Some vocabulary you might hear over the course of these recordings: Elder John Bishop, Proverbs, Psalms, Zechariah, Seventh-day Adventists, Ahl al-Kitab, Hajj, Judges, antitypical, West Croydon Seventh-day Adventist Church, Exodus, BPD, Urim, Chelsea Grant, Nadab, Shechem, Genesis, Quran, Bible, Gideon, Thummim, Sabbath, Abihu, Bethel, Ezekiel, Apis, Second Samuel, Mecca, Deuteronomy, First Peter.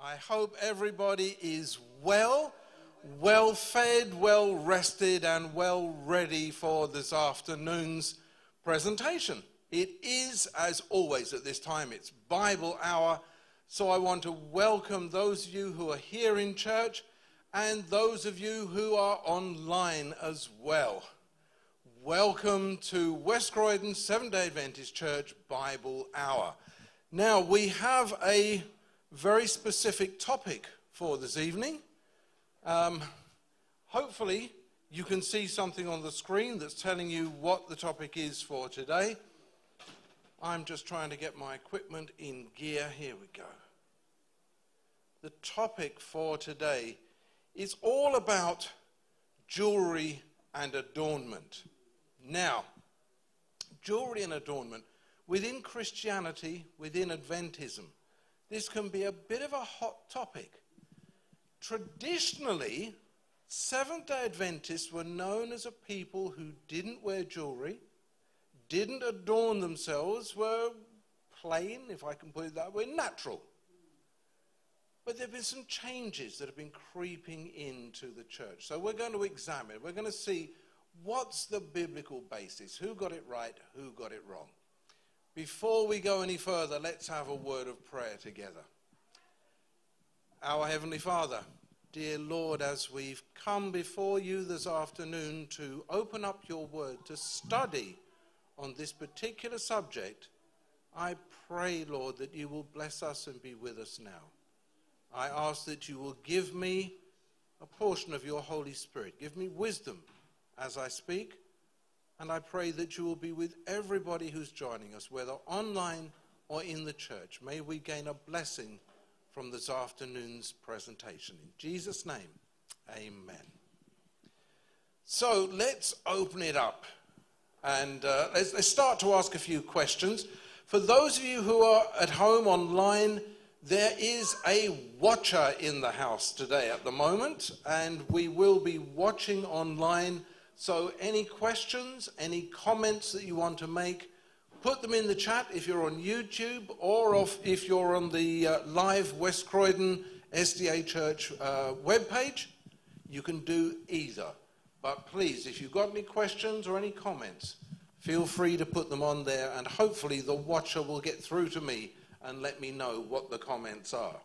I hope everybody is well fed, well rested, and well ready for this afternoon's presentation. It is, as always at this time, it's Bible Hour, so I want to welcome those of you who are here in church and those of you who are online as well. Welcome to West Croydon Seventh-day Adventist Church Bible Hour. Now, we have a very specific topic for this evening. Hopefully you can see something on the screen that's telling you what the topic is for today. I'm just trying to get my equipment in gear. Here we go. The topic for today is all about jewelry and adornment. Now, jewelry and adornment within Christianity, within Adventism, this can be a bit of a hot topic. Traditionally, Seventh-day Adventists were known as a people who didn't wear jewelry, didn't adorn themselves, were plain, if I can put it that way, natural. But there have been some changes that have been creeping into the church. So we're going to examine, we're going to see what's the biblical basis, who got it right, who got it wrong. Before we go any further, let's have a word of prayer together. Our Heavenly Father, dear Lord, as we've come before you this afternoon to open up your word, to study on this particular subject, I pray, Lord, that you will bless us and be with us now. I ask that you will give me a portion of your Holy Spirit. Give me wisdom as I speak. And I pray that you will be with everybody who's joining us, whether online or in the church. May we gain a blessing from this afternoon's presentation. In Jesus' name, amen. So let's open it up and let's start to ask a few questions. For those of you who are at home online, there is a watcher in the house today at the moment, and we will be watching online. So any questions, any comments that you want to make, put them in the chat if you're on YouTube or if you're on the live West Croydon SDA Church webpage. You can do either. But please, if you've got any questions or any comments, feel free to put them on there, and hopefully the watcher will get through to me and let me know what the comments are.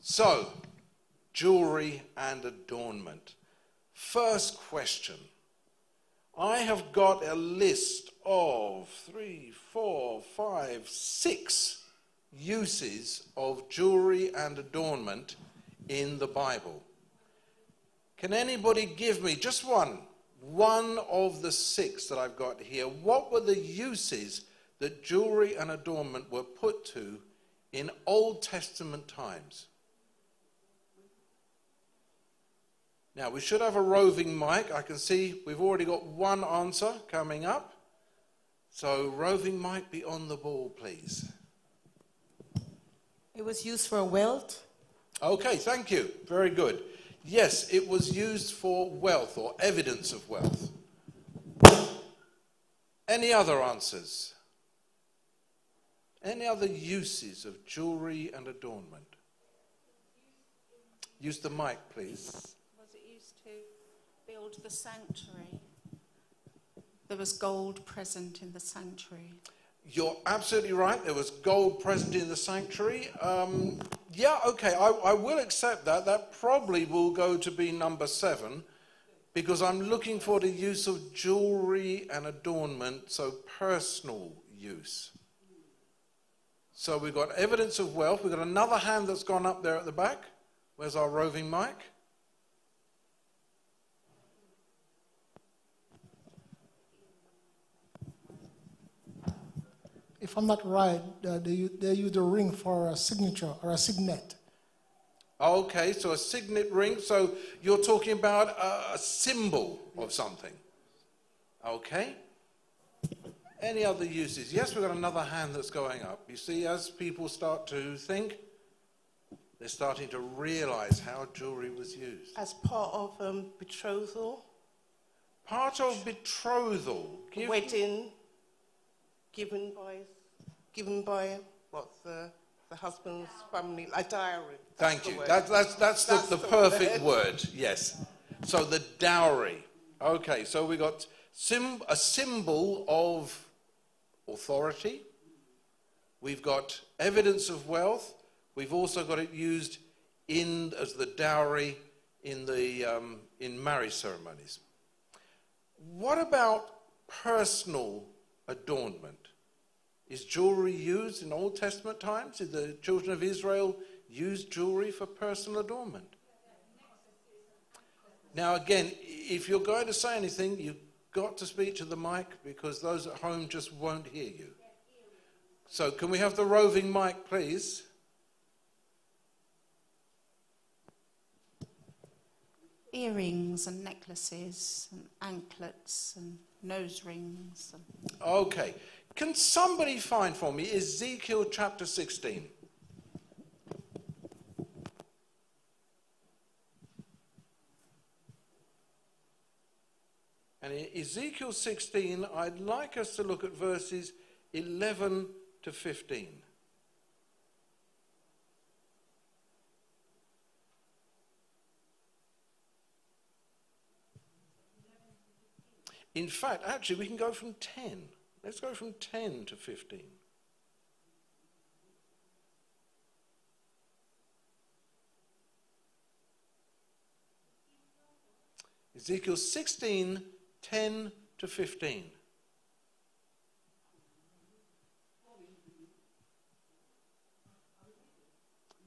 So, jewelry and adornment. First question. I have got a list of 6 uses of jewelry and adornment in the Bible. Can anybody give me just one of the six that I've got here? What were the uses that jewelry and adornment were put to in Old Testament times? Now, we should have a roving mic. I can see we've already got one answer coming up. So, roving mic, be on the ball, please. It was used for wealth. Okay, thank you. Very good. Yes, it was used for wealth or evidence of wealth. Any other answers? Any other uses of jewelry and adornment? Use the mic, please. Build the sanctuary. There was gold present in the sanctuary. You're absolutely right. There was gold present in the sanctuary. Yeah, okay, I will accept that. That probably will go to be number 7, because I'm looking for the use of jewelry and adornment, so personal use. So we've got evidence of wealth. We've got another hand that's gone up there at the back. Where's our roving mic? If I'm not right, they use a ring for a signature or a signet. Okay, so a signet ring. So you're talking about a symbol of something. Okay. Any other uses? Yes, we've got another hand that's going up. You see, as people start to think, they're starting to realize how jewelry was used. As part of betrothal. Part of betrothal. Wedding. Given by what the husband's family, a dowry. Thank you. That's the perfect word. Yes. So the dowry. Okay. So we got a symbol of authority. We've got evidence of wealth. We've also got it used as the dowry in the in marriage ceremonies. What about personal adornment? Is jewelry used in Old Testament times? Did the children of Israel use jewelry for personal adornment? Now again, if you're going to say anything, you've got to speak to the mic, because those at home just won't hear you. So can we have the roving mic, please? Earrings and necklaces and anklets and nose rings. Okay. Can somebody find for me Ezekiel chapter 16? And in Ezekiel 16, I'd like us to look at verses 11 to 15. In fact, actually, we can go from 10. Let's go from 10 to 15. Ezekiel 16, 10 to 15.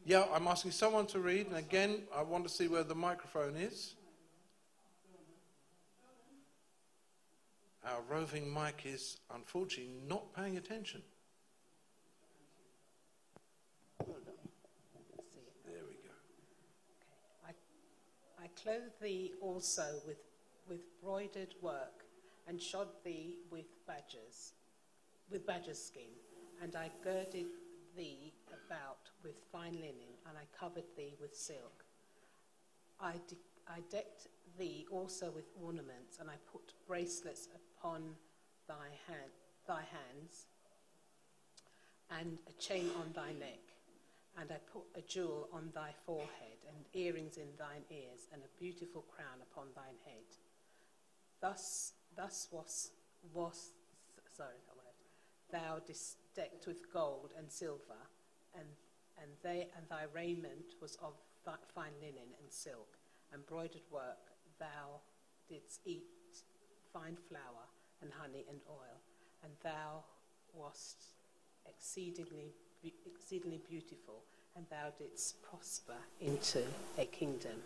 Yeah, I'm asking someone to read, and again, I want to see where the microphone is. Our roving mic is, unfortunately, not paying attention. There we go. Okay. I clothed thee also with broidered work, and shod thee with badger's skin, and I girded thee about with fine linen, and I covered thee with silk. I decked thee also with ornaments, and I put bracelets upon thy hands, and a chain on thy neck, and I put a jewel on thy forehead, and earrings in thine ears, and a beautiful crown upon thine head. Thou decked with gold and silver, and thy raiment was of fine linen and silk, and broidered work. Thou didst eat fine flour and honey and oil, and thou wast exceedingly exceedingly beautiful, and thou didst prosper into a kingdom.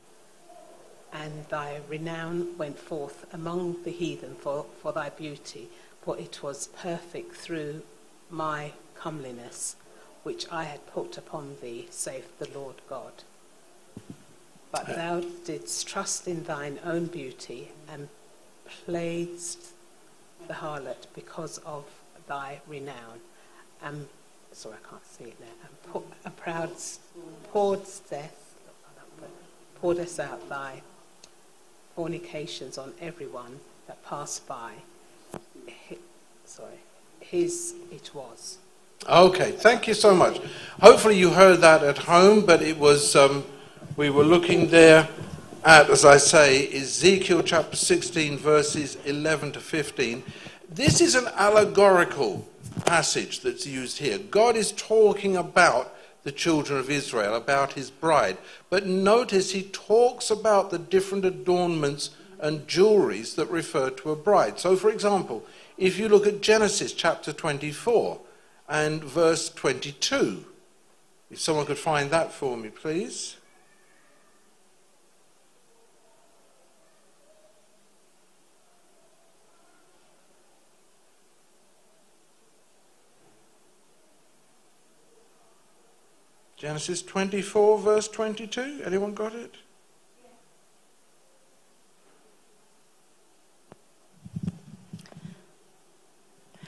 And thy renown went forth among the heathen for thy beauty, for it was perfect through my comeliness, which I had put upon thee, saith the Lord God. But thou didst trust in thine own beauty, and pleased the harlot because of thy renown. And, sorry, I can't see it now. And pouredst out thy fornications on everyone that passed by. His it was. Okay, thank you so much. Hopefully you heard that at home, but it was, we were looking there at, as I say, Ezekiel chapter 16, verses 11 to 15. This is an allegorical passage that's used here. God is talking about the children of Israel, about his bride. But notice he talks about the different adornments and jewelries that refer to a bride. So, for example, if you look at Genesis chapter 24 and verse 22, if someone could find that for me, please. Genesis 24, verse 22. Anyone got it?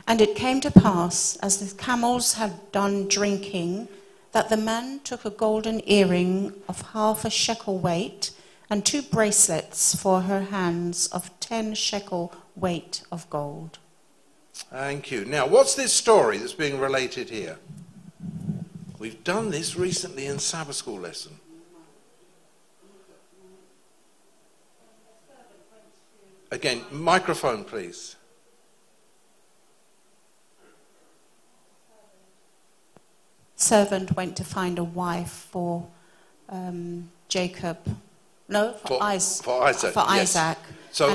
And it came to pass, as the camels had done drinking, that the man took a golden earring of half a shekel weight, and two bracelets for her hands of 10 shekel weight of gold. Thank you. Now, what's this story that's being related here? We've done this recently in Sabbath school lesson. Again, microphone, please. Servant went to find a wife for Jacob. No, for Isaac. For Isaac. Yes. So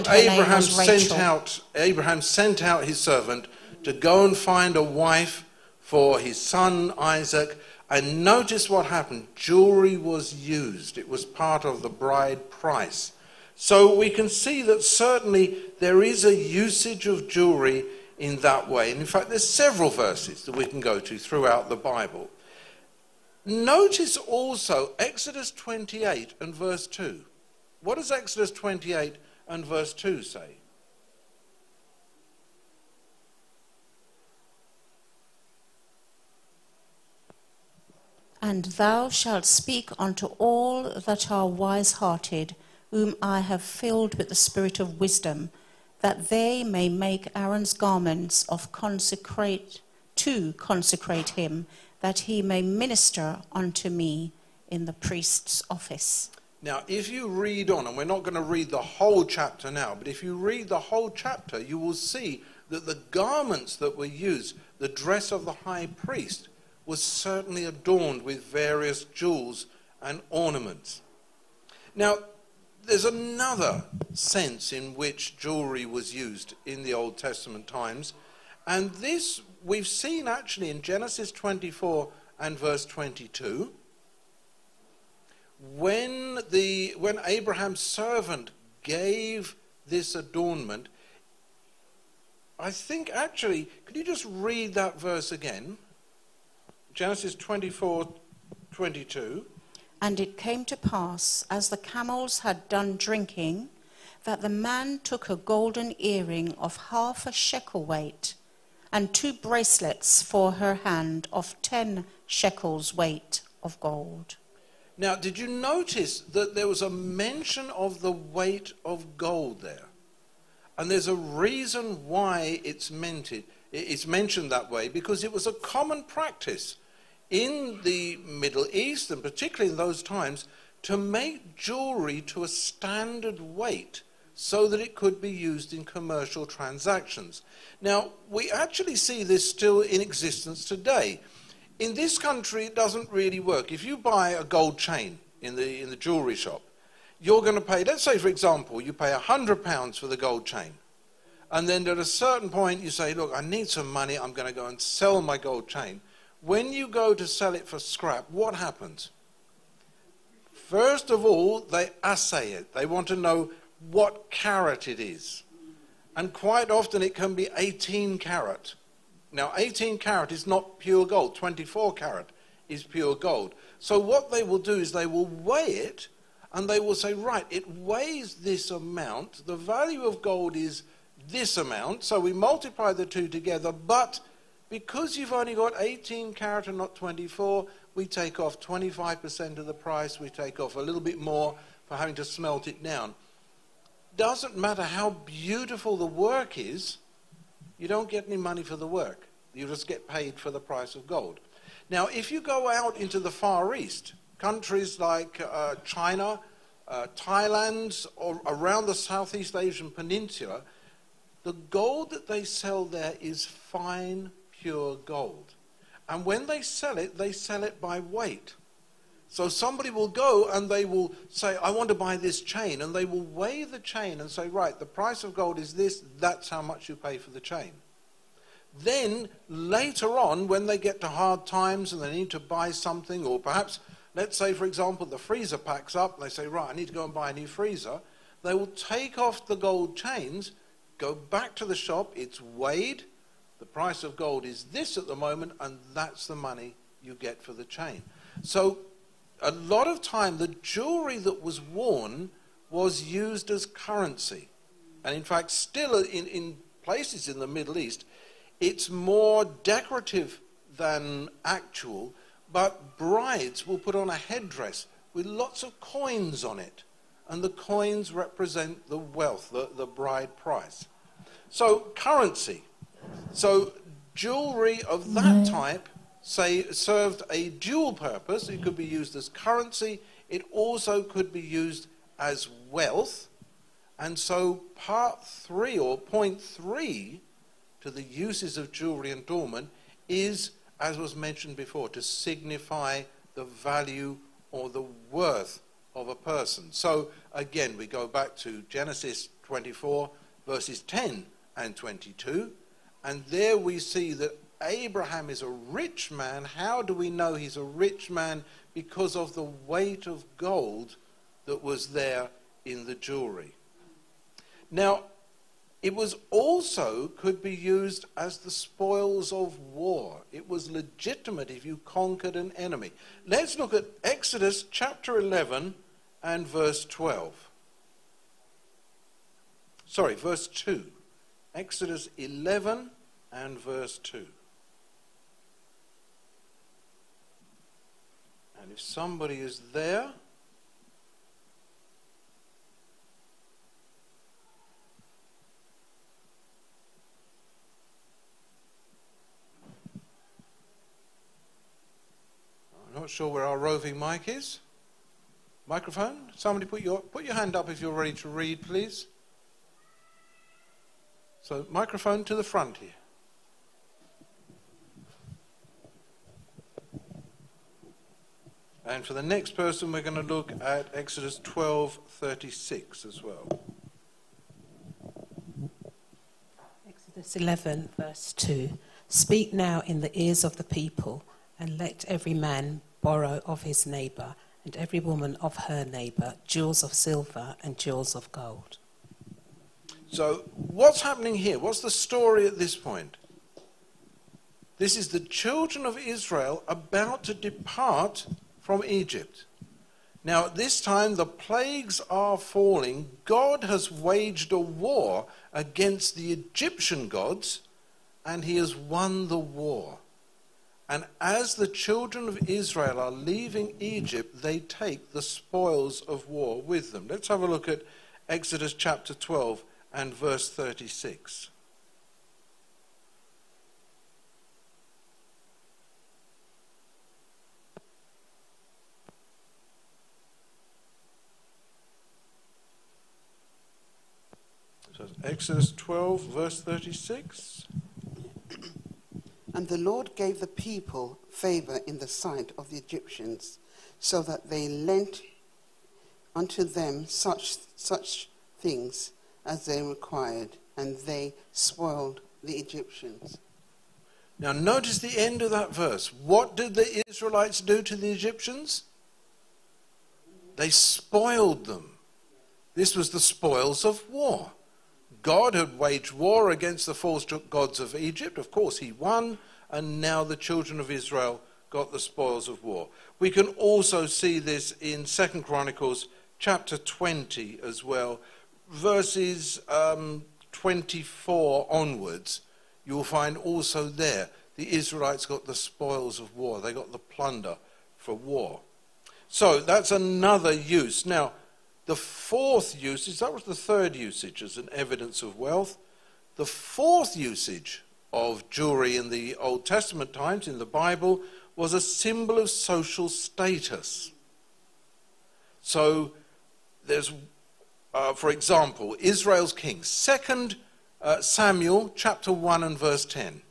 Abraham sent out his servant to go and find a wife for his son Isaac. And notice what happened. Jewelry was used. It was part of the bride price. So we can see that certainly there is a usage of jewelry in that way. And in fact, there's several verses that we can go to throughout the Bible. Notice also Exodus 28 and verse 2. What does Exodus 28 and verse 2 say? And thou shalt speak unto all that are wise-hearted, whom I have filled with the spirit of wisdom, that they may make Aaron's garments to consecrate him, that he may minister unto me in the priest's office. Now, if you read on, and we're not going to read the whole chapter now, but if you read the whole chapter, you will see that the garments that were used, the dress of the high priest, was certainly adorned with various jewels and ornaments. Now, there's another sense in which jewelry was used in the Old Testament times, and this we've seen actually in Genesis 24 and verse 22. When Abraham's servant gave this adornment, I think actually, could you just read that verse again? Genesis 24, 22. And it came to pass, as the camels had done drinking, that the man took a golden earring of half a shekel weight, and two bracelets for her hand of 10 shekels weight of gold. Now, did you notice that there was a mention of the weight of gold there? And there's a reason why it's mentioned that way, because it was a common practice in the Middle East, and particularly in those times, to make jewelry to a standard weight so that it could be used in commercial transactions. Now, we actually see this still in existence today. In this country, it doesn't really work. If you buy a gold chain in the jewelry shop, you're going to pay, let's say, for example, you pay £100 for the gold chain. And then at a certain point, you say, look, I need some money. I'm going to go and sell my gold chain. when you go to sell it for scrap, what happens? First of all, they assay it. They want to know what carat it is. And quite often it can be 18 carat. Now, 18 carat is not pure gold. 24 carat is pure gold. So what they will do is they will weigh it, and they will say, right, it weighs this amount. The value of gold is this amount. So we multiply the two together. But because you've only got 18 carat and not 24, we take off 25% of the price. We take off a little bit more for having to smelt it down. Doesn't matter how beautiful the work is, you don't get any money for the work. You just get paid for the price of gold. Now, if you go out into the Far East, countries like China, Thailand, or around the Southeast Asian Peninsula, the gold that they sell there is fine, pure gold. And when they sell it by weight. So somebody will go and they will say, I want to buy this chain. And they will weigh the chain and say, right, the price of gold is this. That's how much you pay for the chain. Then later on, when they get to hard times and they need to buy something, or perhaps, let's say, for example, the freezer packs up. And they say, right, I need to go and buy a new freezer. They will take off the gold chains, go back to the shop. It's weighed. The price of gold is this at the moment. And that's the money you get for the chain. So a lot of time, the jewelry that was worn was used as currency. And in fact, still in places in the Middle East, it's more decorative than actual, but brides will put on a headdress with lots of coins on it. And the coins represent the wealth, the bride price. So currency. So jewelry of that type served a dual purpose. It could be used as currency. It also could be used as wealth. And so part three, or point three, to the uses of jewelry and adornment is, as was mentioned before, to signify the value or the worth of a person. So again, we go back to Genesis 24, verses 10 and 22. And there we see that Abraham is a rich man. How do we know he's a rich man? Because of the weight of gold that was there in the jewelry. Now, it was also could be used as the spoils of war. It was legitimate if you conquered an enemy. Let's look at Exodus chapter 11 and verse 12. Sorry, verse 2. Exodus 11 and verse 2. And if somebody is there, I'm not sure where our roving mic is. Microphone? Somebody put your hand up if you're ready to read, please. So, microphone to the front here. And for the next person, we're going to look at Exodus 12:36 as well. Exodus 11, verse 2. Speak now in the ears of the people, and let every man borrow of his neighbor, and every woman of her neighbor, jewels of silver and jewels of gold. So what's happening here? What's the story at this point? This is the children of Israel about to depart from Egypt. Now at this time the plagues are falling. God has waged a war against the Egyptian gods, and he has won the war. And as the children of Israel are leaving Egypt, they take the spoils of war with them. Let's have a look at Exodus chapter 12 and verse 36. Exodus 12, verse 36. And the Lord gave the people favor in the sight of the Egyptians, so that they lent unto them such things as they required, and they spoiled the Egyptians. Now notice the end of that verse. What did the Israelites do to the Egyptians? They spoiled them. This was the spoils of war. God had waged war against the false gods of Egypt. Of course, he won, and now the children of Israel got the spoils of war. We can also see this in 2 Chronicles chapter 20 as well. Verses 24 onwards, you will find also there the Israelites got the spoils of war. They got the plunder for war. So that's another use. Now, the fourth usage, that was the third usage as an evidence of wealth. The fourth usage of jewelry in the Old Testament times in the Bible was a symbol of social status. So there's, for example, Israel's king, 2 Samuel chapter 1 and verse 10.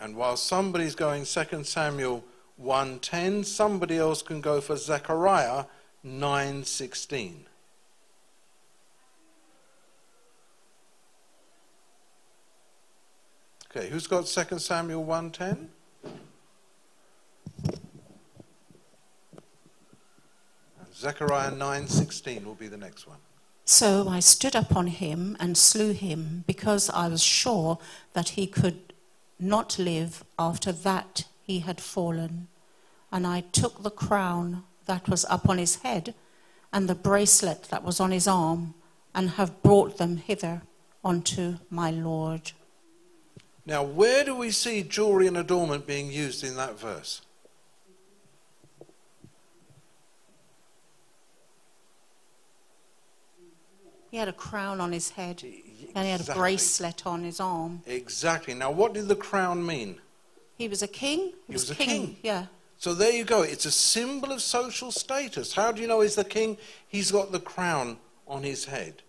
And while somebody's going 2 Samuel 1:10, somebody else can go for Zechariah 9:16. Okay, who's got 2 Samuel 1:10? Zechariah 9:16 will be the next one. So I stood up on him and slew him, because I was sure that he could not live after that he had fallen. And I took the crown that was upon his head and the bracelet that was on his arm, and have brought them hither unto my Lord. Now, where do we see jewelry and adornment being used in that verse? He had a crown on his head, and he had a bracelet on his arm. Exactly. Now, what did the crown mean? He was a king. He was a king, yeah. So there you go. It's a symbol of social status. How do you know he's the king? He's got the crown on his head.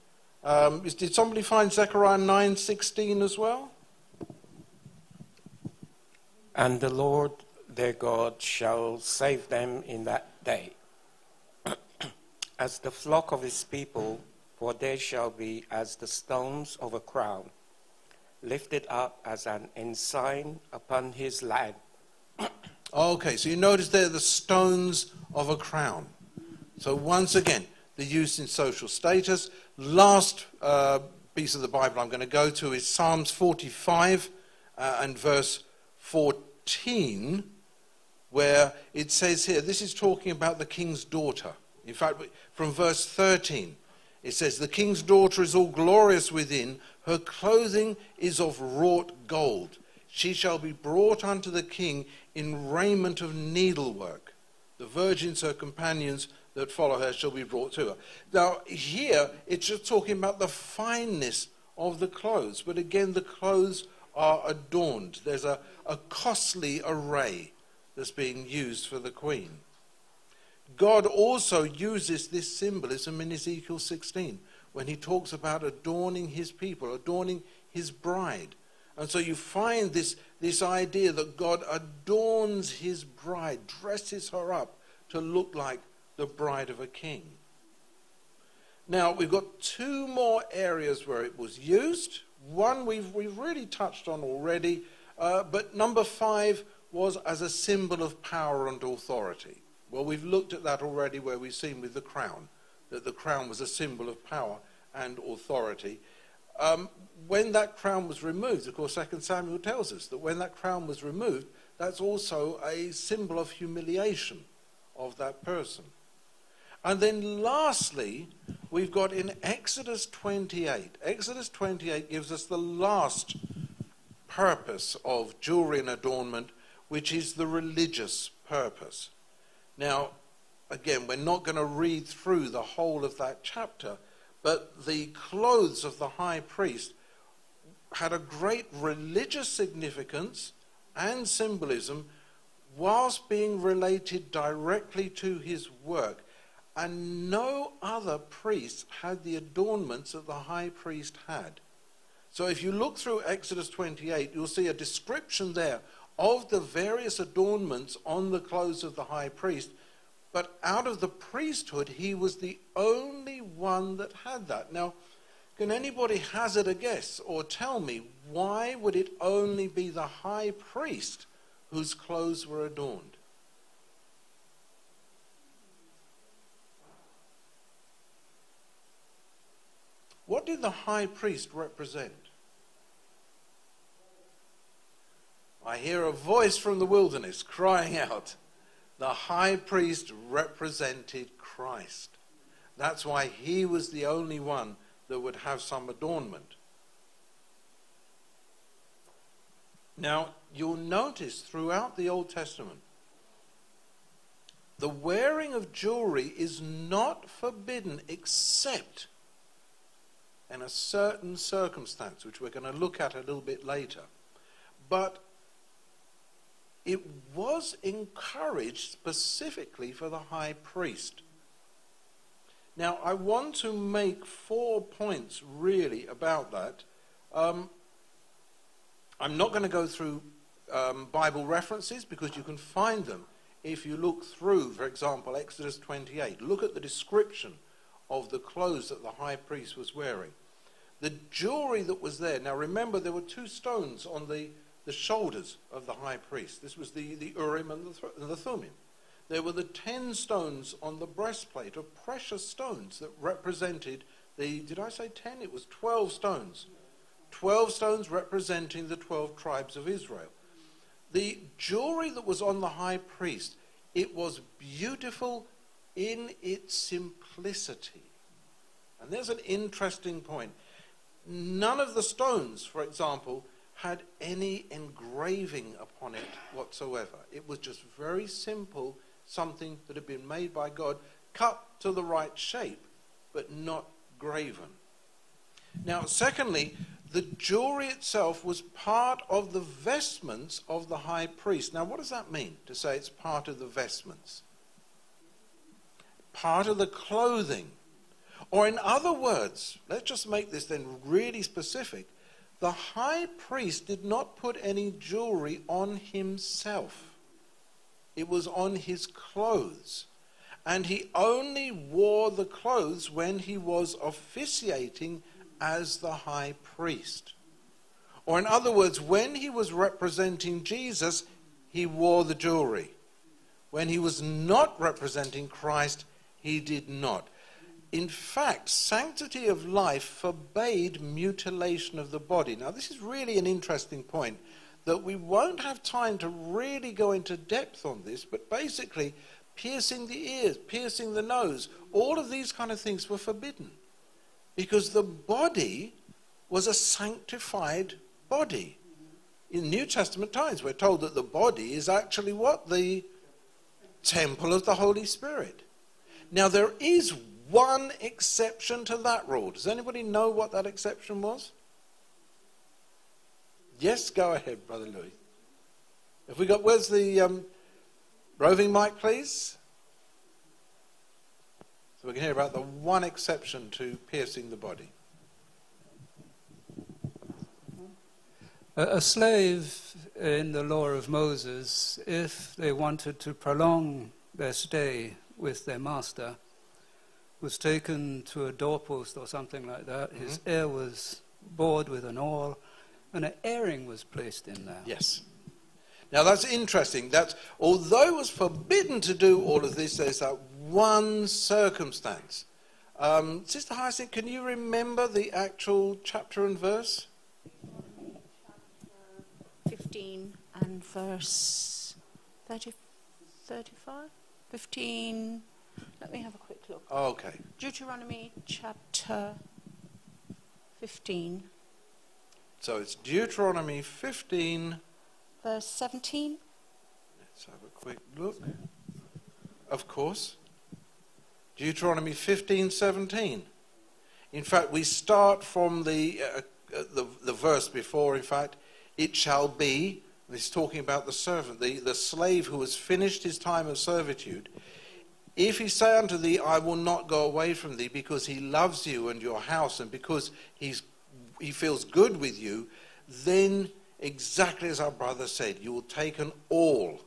Did somebody find Zechariah 9:16 as well? And the Lord their God shall save them in that day, as the flock of his people, for they shall be as the stones of a crown, lifted up as an ensign upon his land. Okay, so you notice they're the stones of a crown. So once again, the use in social status. Last piece of the Bible I'm going to go to is Psalms 45 and verse 14, where it says here, this is talking about the king's daughter. In fact, from verse 13, it says, the king's daughter is all glorious within, her clothing is of wrought gold. She shall be brought unto the king in raiment of needlework. The virgins, her companions that follow her, shall be brought to her. Now, here, it's just talking about the fineness of the clothes. But again, the clothes are adorned. There's a costly array that's being used for the queen. God also uses this symbolism in Ezekiel 16 when he talks about adorning his people, adorning his bride. And so you find this idea that God adorns his bride, dresses her up to look like the bride of a king. Now, we've got two more areas where it was used. One we've really touched on already, but number 5 was as a symbol of power and authority. Well, we've looked at that already, where we've seen with the crown, that the crown was a symbol of power and authority. When that crown was removed, of course, 2 Samuel tells us that when that crown was removed, that's also a symbol of humiliation of that person. And then lastly, we've got in Exodus 28. Exodus 28 gives us the last purpose of jewelry and adornment, which is the religious purpose. Now, again, we're not going to read through the whole of that chapter, but the clothes of the high priest had a great religious significance and symbolism, whilst being related directly to his work. And no other priest had the adornments that the high priest had. So if you look through Exodus 28, you'll see a description there of the various adornments on the clothes of the high priest. But out of the priesthood, he was the only one that had that. Now, Can anybody hazard a guess or tell me why would it only be the high priest whose clothes were adorned? What did the high priest represent? I hear a voice from the wilderness crying out. The high priest represented Christ. That's why he was the only one that would have some adornment. Now, you'll notice throughout the Old Testament, the wearing of jewelry is not forbidden except in a certain circumstance, which we're going to look at a little bit later. But it was encouraged specifically for the high priest. Now, I want to make 4 points really about that. I'm not going to go through Bible references because you can find them if you look through, for example, Exodus 28. Look at the description of the clothes that the high priest was wearing. The jewelry that was there. Now, remember, there were 2 stones on the shoulders of the high priest. This was the Urim and the Thummim. There were the 10 stones on the breastplate of precious stones that represented the, did I say 10? It was 12 stones. 12 stones representing the 12 tribes of Israel. The jewelry that was on the high priest, it was beautiful in its simplicity. And there's an interesting point. None of the stones, for example, had any engraving upon it whatsoever. It was just very simple, something that had been made by God, cut to the right shape, but not graven. Now, secondly, the jewelry itself was part of the vestments of the high priest. Now, what does that mean, to say it's part of the vestments? Part of the clothing. Or in other words, let's just make this then really specific, the high priest did not put any jewelry on himself. It was on his clothes. And he only wore the clothes when he was officiating as the high priest. Or in other words, when he was representing Jesus, he wore the jewelry. When he was not representing Christ, he did not. In fact, sanctity of life forbade mutilation of the body. Now, this is really an interesting point that we won't have time to really go into depth on this, but basically, piercing the ears, piercing the nose, all of these kind of things were forbidden because the body was a sanctified body. In New Testament times, we're told that the body is actually what? The temple of the Holy Spirit. Now, there is one exception to that rule. Does anybody know what that exception was? Yes, go ahead, Brother Louis. Have we got, where's the roving mic, please? So we can hear about the one exception to piercing the body. A slave in the law of Moses, if they wanted to prolong their stay with their master, was taken to a doorpost or something like that. Mm-hmm. His ear was bored with an awl, and an earring was placed in there. Yes. Now, that's interesting. That's, although it was forbidden to do all of this, there's that one circumstance. Sister Hyacinth, can you remember the actual chapter and verse? Chapter 15 and verse 35? 15... Let me have a quick look. Okay. Deuteronomy chapter 15. So it's Deuteronomy 15. Verse 17. Let's have a quick look. Of course. Deuteronomy 15:17. In fact, we start from the verse before, in fact, it shall be, it's talking about the servant, the slave who has finished his time of servitude. If he say unto thee, I will not go away from thee, because he loves you and your house, and because he feels good with you, then exactly as our brother said, you will take an awl.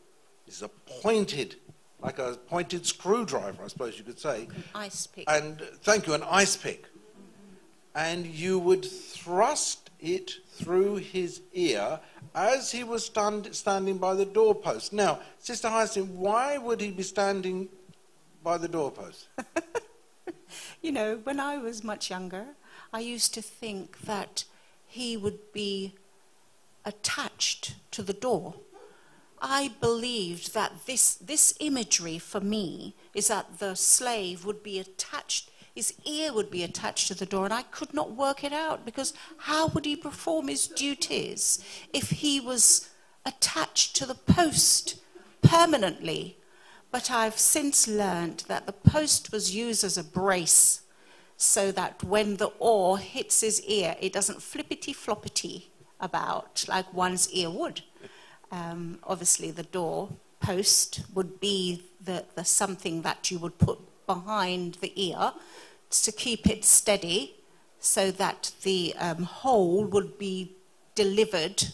It's a pointed, like a pointed screwdriver, I suppose you could say. An ice pick. And thank you, an ice pick. and you would thrust it through his ear as he was standing by the doorpost. Now, Sister Hyacinth, why would he be standing by the doorpost? You know, when I was much younger, I used to think that he would be attached to the door. I believed that this imagery for me is that the slave would be attached, his ear would be attached to the door, and I could not work it out, because how would he perform his duties if he was attached to the post permanently? But I've since learned that the post was used as a brace, so that when the oar hits his ear, it doesn't flippity-floppity about like one's ear would. Obviously, the door post would be the something that you would put behind the ear to keep it steady, so that the whole would be delivered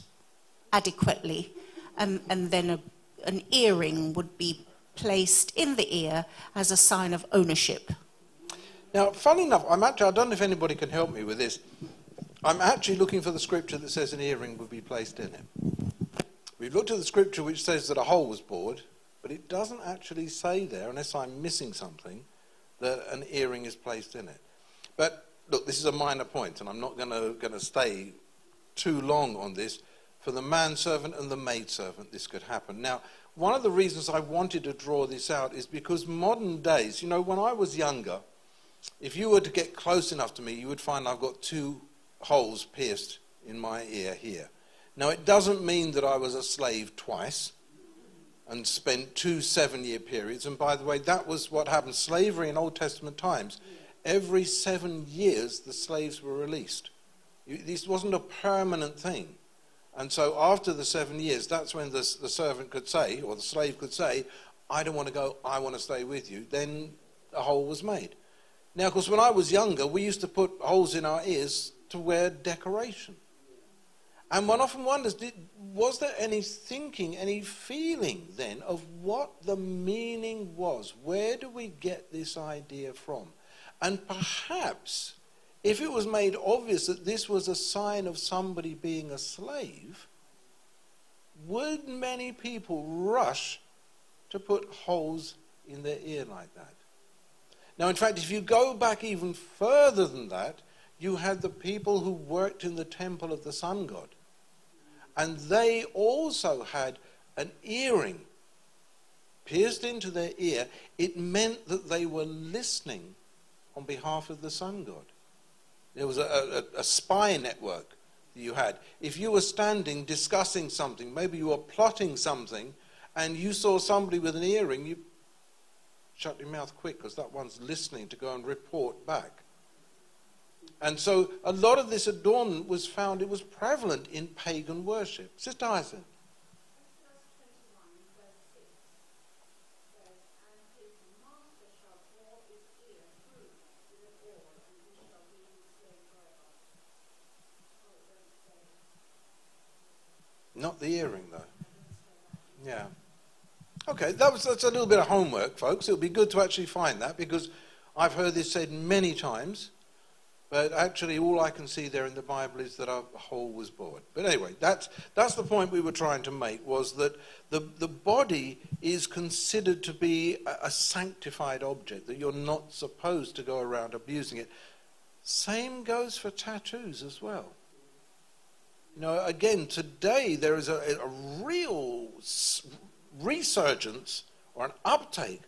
adequately, and then an earring would be placed in the ear as a sign of ownership. Now, funny enough, I don't know if anybody can help me with this. I'm actually looking for the scripture that says an earring would be placed in it. We've looked at the scripture which says that a hole was bored, but it doesn't actually say there, unless I'm missing something, that an earring is placed in it. But look, this is a minor point, and I'm not going to stay too long on this. For the manservant and the maidservant, this could happen. Now, one of the reasons I wanted to draw this out is because modern days, you know, when I was younger, if you were to get close enough to me, you would find I've got two holes pierced in my ear here. Now, it doesn't mean that I was a slave twice and spent 2 7-year periods. And by the way, that was what happened. Slavery in Old Testament times, every 7 years the slaves were released. This wasn't a permanent thing. And so after the 7 years, that's when the servant could say, or the slave could say, I don't want to go, I want to stay with you. Then a hole was made. Now, of course, when I was younger, we used to put holes in our ears to wear decoration. And one often wonders, was there any thinking, any feeling then of what the meaning was? Where do we get this idea from? And perhaps, if it was made obvious that this was a sign of somebody being a slave, would many people rush to put holes in their ear like that? Now, in fact, if you go back even further than that, you had the people who worked in the temple of the sun god. And they also had an earring pierced into their ear. It meant that they were listening on behalf of the sun god. There was a spy network that you had. If you were standing discussing something, maybe you were plotting something, and you saw somebody with an earring, you shut your mouth quick, because that one's listening to go and report back. And so a lot of this adornment was found, it was prevalent in pagan worship. Sister Hyacinth. Not the earring, though. Yeah. Okay, that's a little bit of homework, folks. It'll be good to actually find that, because I've heard this said many times. But actually, all I can see there in the Bible is that a hole was bored. But anyway, that's the point we were trying to make, was that the body is considered to be a sanctified object, that you're not supposed to go around abusing it. Same goes for tattoos as well. You know, again, today there is a real resurgence or an uptake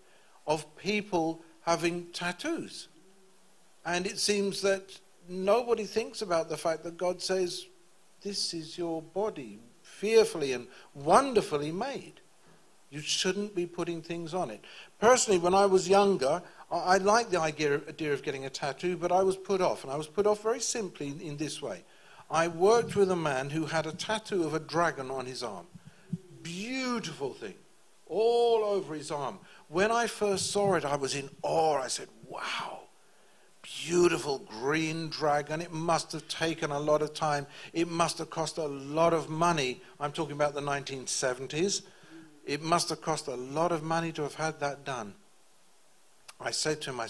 of people having tattoos. And it seems that nobody thinks about the fact that God says, this is your body, fearfully and wonderfully made. You shouldn't be putting things on it. Personally, when I was younger, I liked the idea of getting a tattoo, but I was put off. And I was put off very simply in this way. I worked with a man who had a tattoo of a dragon on his arm. Beautiful thing, all over his arm. When I first saw it, I was in awe. I said, wow. Beautiful green dragon. It must have taken a lot of time. It must have cost a lot of money. I'm talking about the 1970s. It must have cost a lot of money to have had that done. I said to him,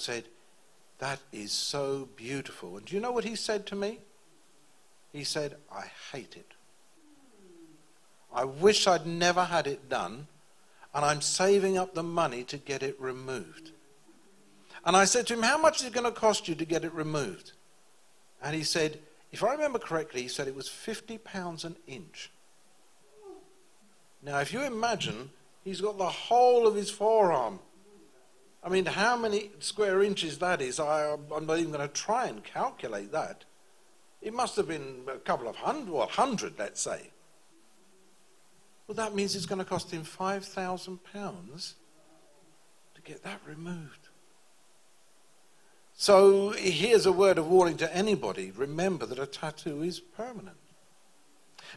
That is so beautiful. And do you know what he said to me? He said, I hate it. I wish I'd never had it done, and I'm saving up the money to get it removed. And I said to him, how much is it going to cost you to get it removed? And he said, if I remember correctly, he said it was £50 an inch. Now, if you imagine, he's got the whole of his forearm. I mean, how many square inches that is, I'm not even going to try and calculate that. It must have been a couple of hundred, well, 100, let's say. Well, that means it's going to cost him £5,000 to get that removed. So here's a word of warning to anybody. Remember that a tattoo is permanent.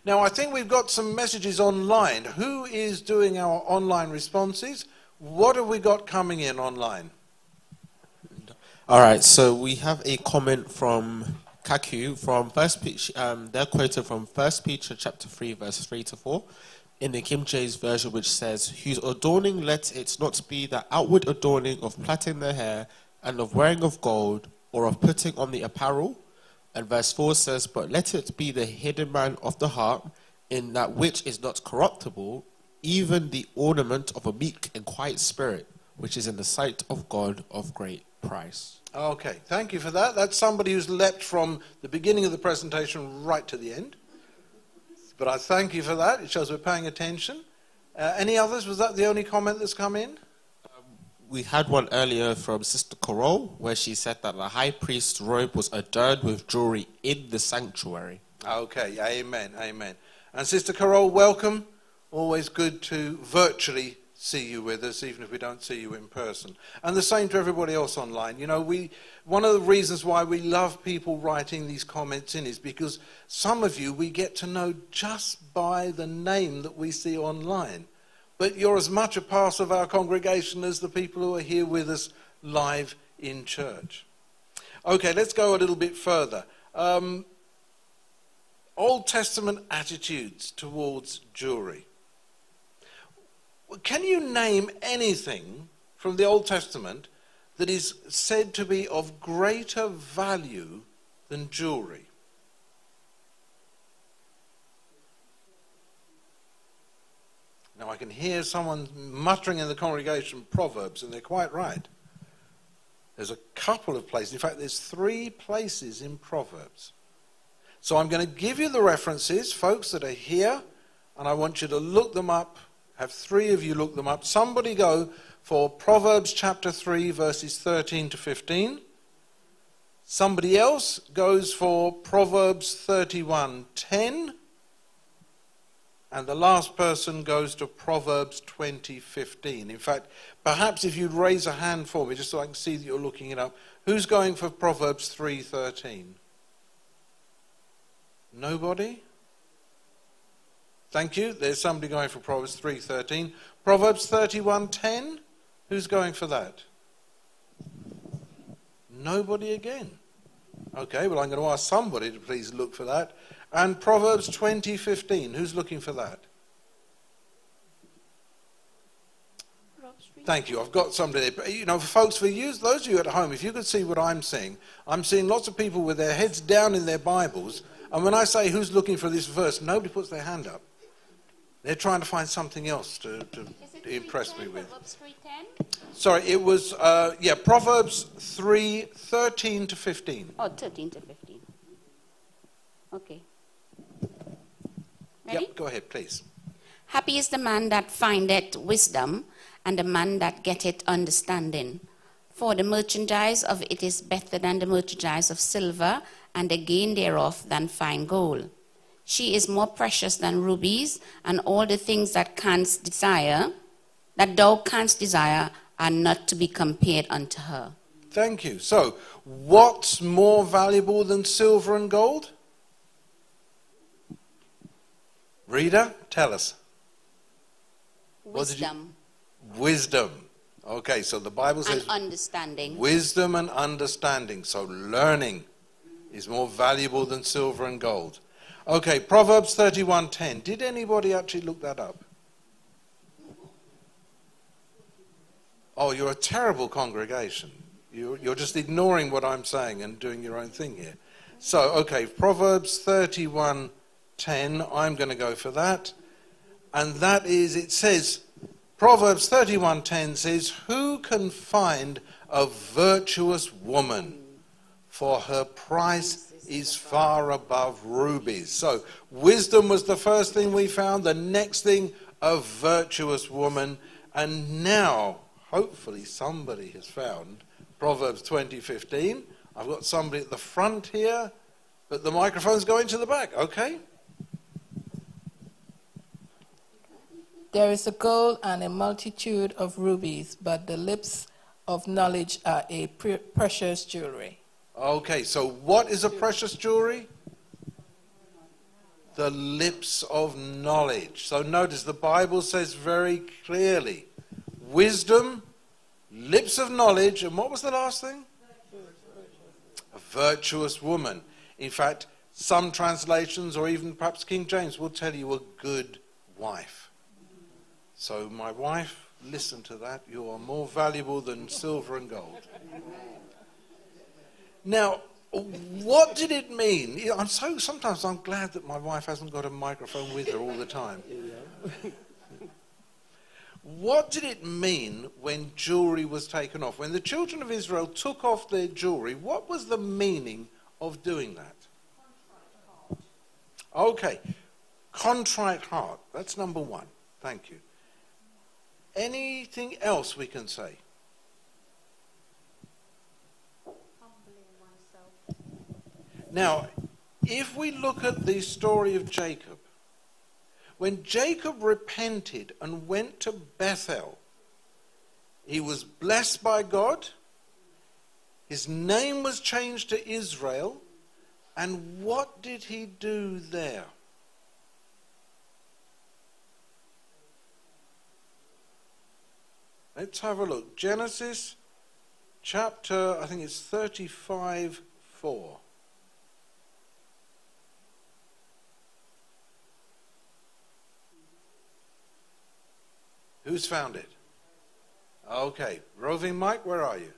Now, I think we've got some messages online. Who is doing our online responses? What have we got coming in online? All right, so we have a comment from Kaku from First Peter. They're quoted from 1 Peter 3:3-4, in the King James version, which says, "Whose adorning let it not be the outward adorning of plaiting the hair, and of wearing of gold, or of putting on the apparel." And verse 4 says, "But let it be the hidden man of the heart, in that which is not corruptible, even the ornament of a meek and quiet spirit, which is in the sight of God of great price." Okay, thank you for that. That's somebody who's leapt from the beginning of the presentation right to the end. But I thank you for that. It shows we're paying attention. Any others? Was that the only comment that's come in? We had one earlier from Sister Carol, where she said that the high priest's robe was adorned with jewelry in the sanctuary. Okay, amen, amen. And Sister Carol, welcome. Always good to virtually see you with us, even if we don't see you in person. And the same to everybody else online. You know, one of the reasons why we love people writing these comments in is because some of you we get to know just by the name that we see online. But you're as much a part of our congregation as the people who are here with us live in church. Okay, let's go a little bit further. Old Testament attitudes towards Jewry. Can you name anything from the Old Testament that is said to be of greater value than Jewry? Now, I can hear someone muttering in the congregation Proverbs, and they're quite right. There's a couple of places. In fact, there's 3 places in Proverbs. So I'm going to give you the references, folks that are here, and I want you to look them up. Have 3 of you look them up. Somebody go for Proverbs chapter 3:13-15. Somebody else goes for Proverbs 31:10. And the last person goes to Proverbs 20:15. In fact, perhaps if you'd raise a hand for me, just so I can see that you're looking it up. Who's going for Proverbs 3:13? Nobody? Thank you. There's somebody going for Proverbs 3:13. Proverbs 31:10? Who's going for that? Nobody again. Okay, well, I'm going to ask somebody to please look for that. And Proverbs 20:15, who's looking for that? Thank you, I've got somebody there. You know, folks, for you, those of you at home, if you could see what I'm seeing lots of people with their heads down in their Bibles, and when I say who's looking for this verse, nobody puts their hand up. They're trying to find something else to impress me with. Proverbs 3:10? Sorry, it was, yeah, Proverbs 3:13-15. Oh, 13-15. Okay. Ready? Yep, go ahead, please. Happy is the man that findeth wisdom, and the man that getteth understanding. For the merchandise of it is better than the merchandise of silver, and the gain thereof than fine gold. She is more precious than rubies, and all the things that thou canst desire, are not to be compared unto her. Thank you. So, what's more valuable than silver and gold? Reader, tell us. Wisdom. Wisdom. Okay, so the Bible says... And understanding. Wisdom and understanding. So learning is more valuable than silver and gold. Okay, Proverbs 31:10. Did anybody actually look that up? Oh, you're a terrible congregation. You're just ignoring what I'm saying and doing your own thing here. So, okay, Proverbs 31:10, I'm going to go for that. And that is, it says, Proverbs 31:10 says, "Who can find a virtuous woman? For her price is far above rubies." So wisdom was the first thing we found. The next thing, a virtuous woman. And now, hopefully somebody has found Proverbs 20:15. I've got somebody at the front here, but the microphone's going to the back. Okay. "There is a gold and a multitude of rubies, but the lips of knowledge are a precious jewelry." Okay, so what is a precious jewelry? The lips of knowledge. So notice the Bible says very clearly, wisdom, lips of knowledge, and what was the last thing? A virtuous woman. In fact, some translations, or even perhaps King James, will tell you a good wife. So my wife, listen to that. You are more valuable than silver and gold. Now, what did it mean? Sometimes I'm glad that my wife hasn't got a microphone with her all the time. What did it mean when jewelry was taken off? When the children of Israel took off their jewelry, what was the meaning of doing that? Okay, contrite heart. That's number one. Thank you. Anything else we can say? Humbling oneself. Now, if we look at the story of Jacob, when Jacob repented and went to Bethel, he was blessed by God, his name was changed to Israel, and what did he do there? Let's have a look. Genesis chapter, I think it's 35:4. Who's found it? Okay. Roving Mike, where are you?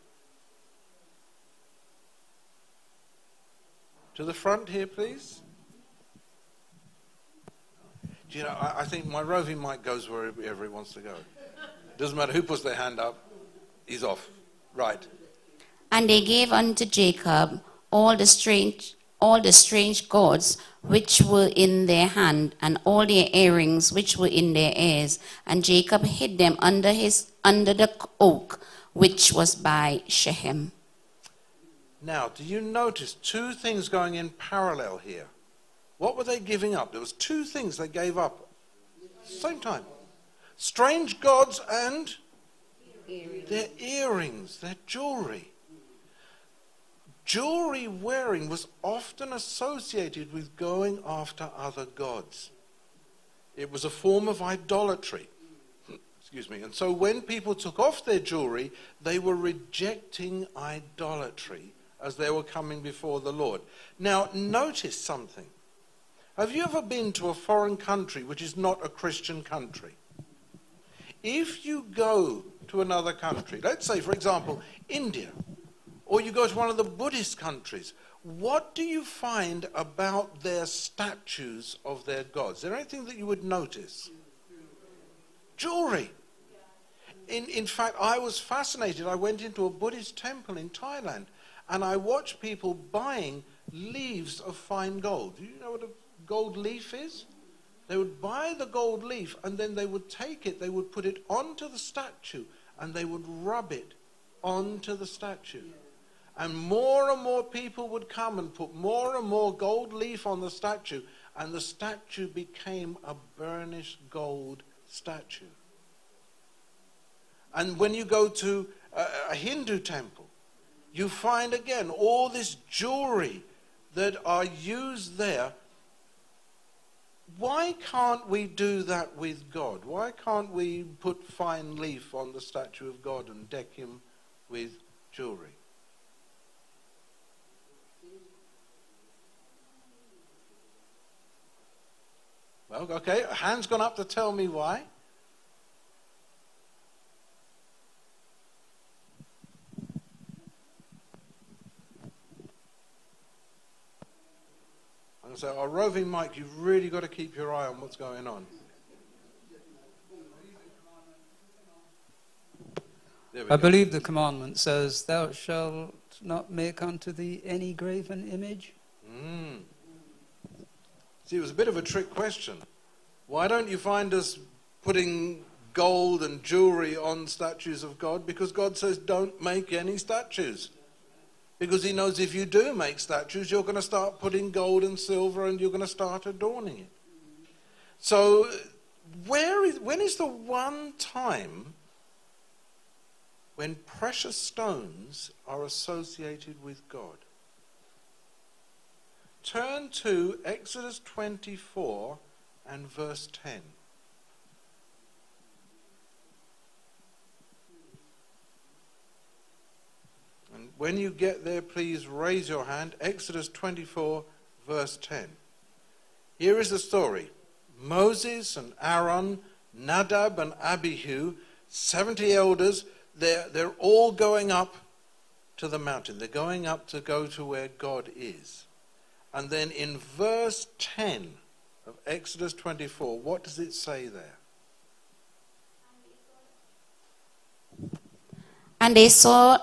To the front here, please. Do you know, I think my roving Mike goes wherever he wants to go. Doesn't matter who puts their hand up, he's off. Right. "And they gave unto Jacob all the strange gods which were in their hand, and all their earrings which were in their ears, and Jacob hid them under the oak which was by Shechem." Now, do you notice two things going in parallel here? What were they giving up? There was two things they gave up at the same time. Strange gods and their earrings, their jewelry. Jewelry wearing was often associated with going after other gods. It was a form of idolatry. Excuse me. And so when people took off their jewelry, they were rejecting idolatry as they were coming before the Lord. Now, notice something. Have you ever been to a foreign country which is not a Christian country? If you go to another country, let's say, for example, India, or you go to one of the Buddhist countries, what do you find about their statues of their gods? Is there anything that you would notice? Jewelry. In fact, I was fascinated. I went into a Buddhist temple in Thailand, and I watched people buying leaves of fine gold. Do you know what a gold leaf is? They would buy the gold leaf, and then they would take it, they would put it onto the statue, and they would rub it onto the statue. And more people would come and put more and more gold leaf on the statue, and the statue became a burnished gold statue. And when you go to a Hindu temple, you find again all this jewelry that are used there. Why can't we do that with God? Why can't we put fine leaf on the statue of God and deck him with jewelry? Well, okay, a hand's gone up to tell me why. and say, oh, roving Mike, you've really got to keep your eye on what's going on. I believe the commandment says, thou shalt not make unto thee any graven image. Mm. See, it was a bit of a trick question. Why don't you find us putting gold and jewelry on statues of God? Because God says, don't make any statues. Because he knows if you do make statues, you're going to start putting gold and silver and you're going to start adorning it. So when is the one time when precious stones are associated with God? Turn to Exodus 24 and verse 10. And when you get there, please raise your hand. Exodus 24, verse 10. Here is the story. Moses and Aaron, Nadab and Abihu, 70 elders, they're all going up to the mountain. They're going up to go to where God is. And then in verse 10 of Exodus 24, what does it say there? And they saw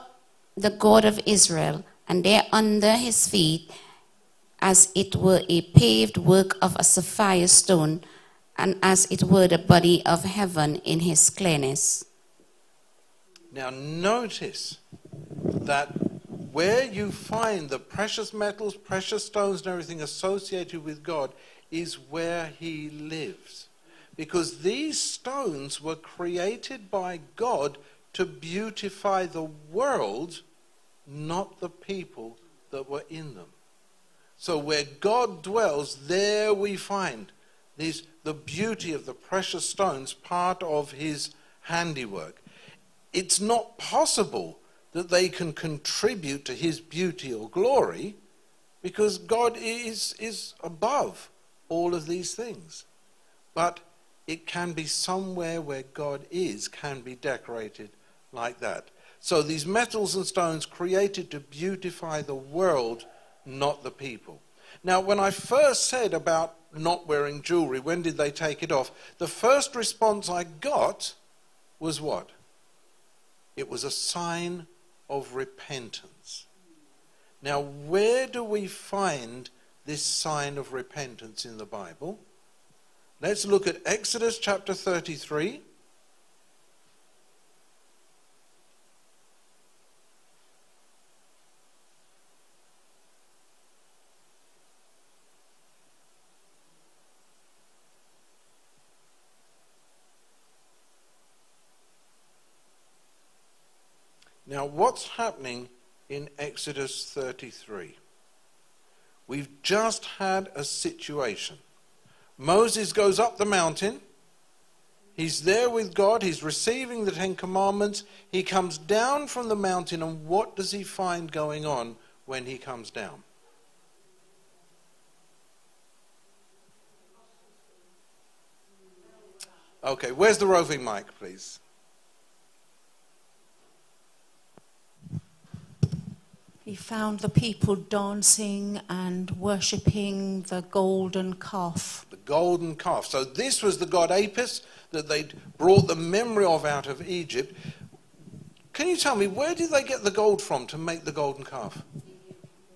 the God of Israel, and there under his feet, as it were a paved work of a sapphire stone, and as it were the body of heaven in his clearness. Now notice that where you find the precious metals, precious stones and everything associated with God is where he lives. Because these stones were created by God to beautify the world, not the people that were in them. So where God dwells, there we find the beauty of the precious stones, part of his handiwork. It's not possible that they can contribute to his beauty or glory, because God is above all of these things. But it can be somewhere where God is, can be decorated like that. So these metals and stones created to beautify the world, not the people. Now, when I first said about not wearing jewelry, when did they take it off? The first response I got was what? It was a sign of repentance. Now, where do we find this sign of repentance in the Bible? Let's look at Exodus chapter 33. Now, what's happening in Exodus 33? We've just had a situation. Moses goes up the mountain. He's there with God. He's receiving the Ten Commandments. He comes down from the mountain, and what does he find going on when he comes down? Okay, where's the roving mic, please? He found the people dancing and worshipping the golden calf. The golden calf. So this was the god Apis that they'd brought the memory of out of Egypt. Can you tell me, where did they get the gold from to make the golden calf?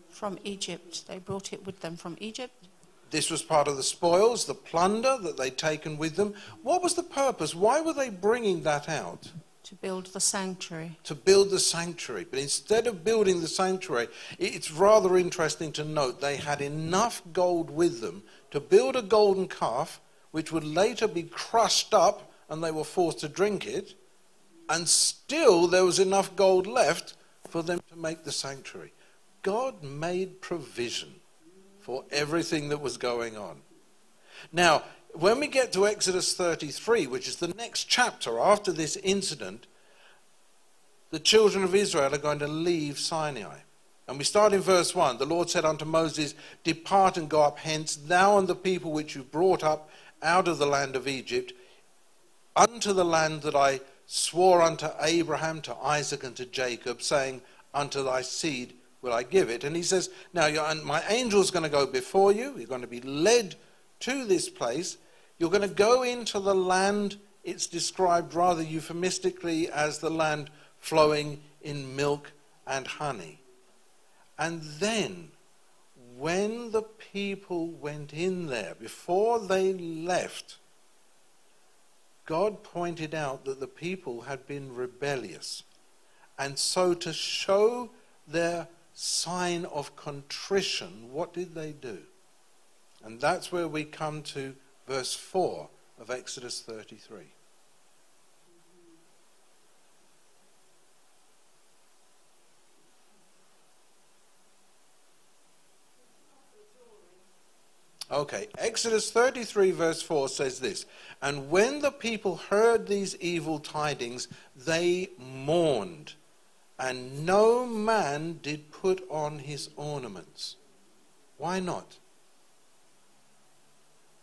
From Egypt. They brought it with them from Egypt. This was part of the spoils, the plunder that they'd taken with them. What was the purpose? Why were they bringing that out? To build the sanctuary. To build the sanctuary. But instead of building the sanctuary, it's rather interesting to note they had enough gold with them to build a golden calf, which would later be crushed up and they were forced to drink it, and still there was enough gold left for them to make the sanctuary. God made provision for everything that was going on. Now, when we get to Exodus 33, which is the next chapter after this incident, the children of Israel are going to leave Sinai. And we start in verse 1. The Lord said unto Moses, depart and go up hence, thou and the people which you brought up out of the land of Egypt, unto the land that I swore unto Abraham, to Isaac, and to Jacob, saying, unto thy seed will I give it. And he says, now my angel's going to go before you. You're going to be led to this place. You're going to go into the land. It's described rather euphemistically as the land flowing in milk and honey. And then when the people went in there, before they left, God pointed out that the people had been rebellious. And so to show their sign of contrition, what did they do? And that's where we come to verse 4 of Exodus 33. Okay, Exodus 33 verse 4 says this, "And when the people heard these evil tidings, they mourned, and no man did put on his ornaments." Why not?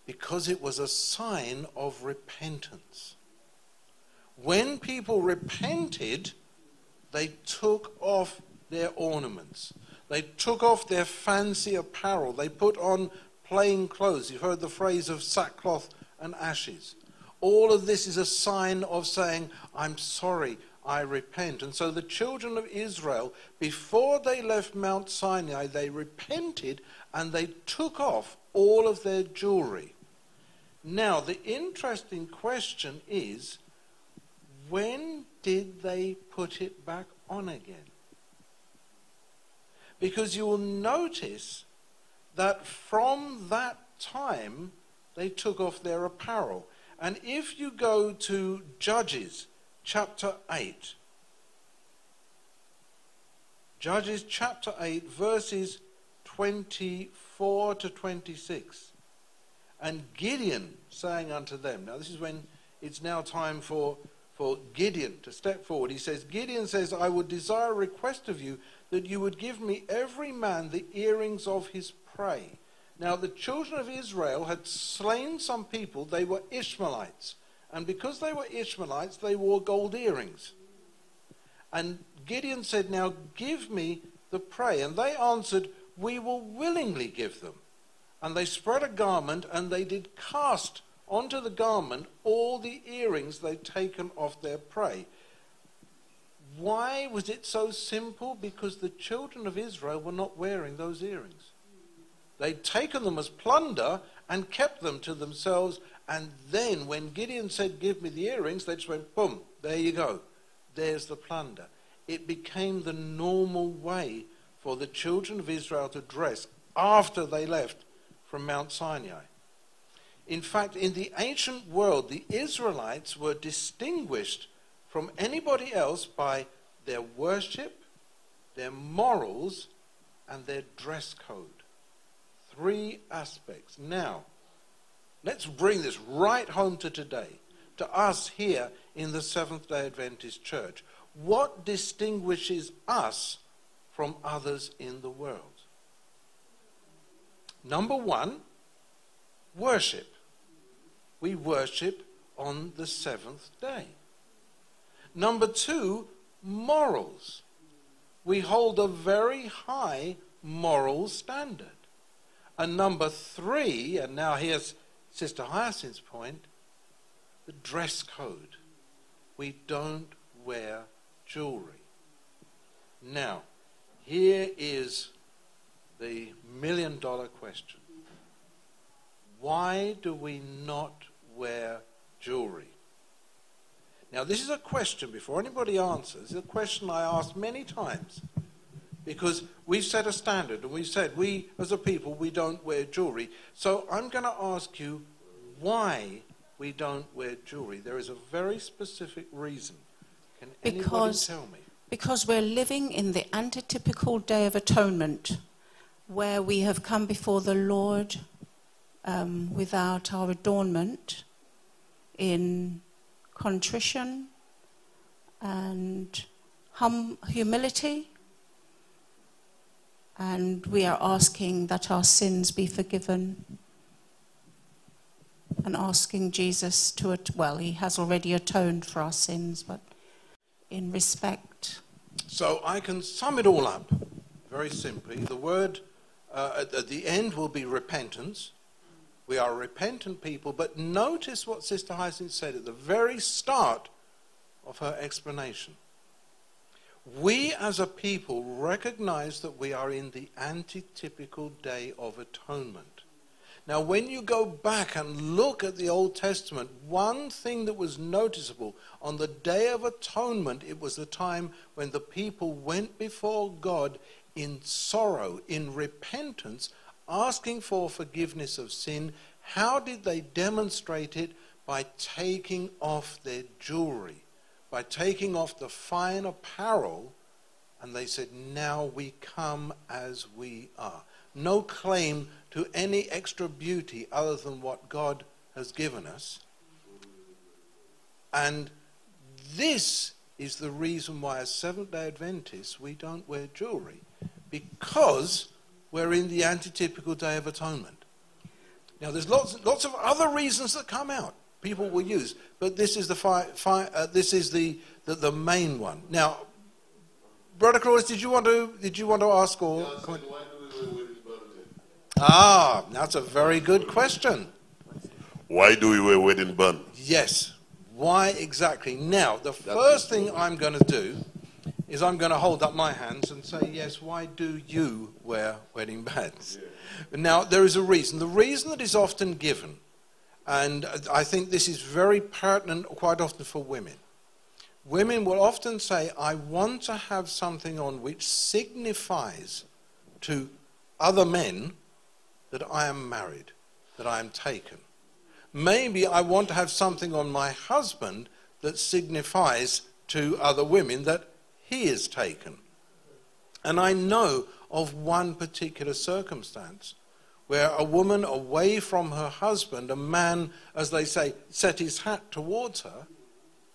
Because it was a sign of repentance. When people repented, they took off their ornaments. They took off their fancy apparel. They put on plain clothes. You've heard the phrase of sackcloth and ashes. All of this is a sign of saying, I'm sorry, I repent. And so the children of Israel, before they left Mount Sinai, they repented and they took off all of their jewelry. Now, the interesting question is, when did they put it back on again? Because you will notice that from that time they took off their apparel. And if you go to Judges chapter 8, Judges chapter 8 verses 24 to 26, and Gideon saying unto them, now this is when it's now time for Gideon to step forward. He says, Gideon says, I would desire a request of you, that you would give me every man the earrings of his prey. Now the children of Israel had slain some people. They were Ishmaelites. And because they were Ishmaelites, they wore gold earrings. And Gideon said, now give me the prey. And they answered, we will willingly give them. And they spread a garment, and they did cast onto the garment all the earrings they'd taken off their prey. Why was it so simple? Because the children of Israel were not wearing those earrings. They'd taken them as plunder and kept them to themselves. And then when Gideon said, give me the earrings, they just went, boom, there you go. There's the plunder. It became the normal way for the children of Israel to dress after they left from Mount Sinai. In fact, in the ancient world, the Israelites were distinguished from anybody else by their worship, their morals, and their dress code. Three aspects. Now, let's bring this right home to today, to us here in the Seventh-day Adventist Church. What distinguishes us from others in the world? Number one, worship. We worship on the seventh day. Number two, morals. We hold a very high moral standard. And number three, and now here's Sister Hyacinth's point, the dress code. We don't wear jewelry. Now, here is the million-dollar question. Why do we not wear jewelry? Now, this is a question, before anybody answers, a question I ask many times, because we've set a standard and we've said we, as a people, we don't wear jewelry. So I'm going to ask you why we don't wear jewelry. There is a very specific reason. Can anybody tell me? Because we're living in the antitypical Day of Atonement, where we have come before the Lord without our adornment in contrition and humility, and we are asking that our sins be forgiven and asking Jesus to, well, he has already atoned for our sins, but in respect. So I can sum it all up very simply. The word at the end will be repentance. We are repentant people, but notice what Sister Hyacinth said at the very start of her explanation. We as a people recognize that we are in the antitypical day of atonement. Now, when you go back and look at the Old Testament, one thing that was noticeable on the Day of Atonement, it was the time when the people went before God in sorrow, in repentance, asking for forgiveness of sin. How did they demonstrate it? By taking off their jewelry, by taking off the fine apparel, and they said, now we come as we are. No claim to any extra beauty other than what God has given us. And this is the reason why as Seventh-day Adventists we don't wear jewelry, because we're in the antitypical Day of Atonement. Now there's lots of other reasons that come out, people will use, but this is the main one. Now, Brother Claudius, did you want to ask or comment? Ah, that's a very good question. Why do we wear wedding band? Yes, why exactly? Now, the first thing I'm going to do is I'm going to hold up my hands and say, yes, why do you wear wedding bands? Yeah. Now, there is a reason. The reason that is often given, and I think this is very pertinent quite often for women. Women will often say, I want to have something on which signifies to other men that I am married, that I am taken. Maybe I want to have something on my husband that signifies to other women that he is taken. And I know of one particular circumstance where a woman away from her husband, a man, as they say, set his hat towards her,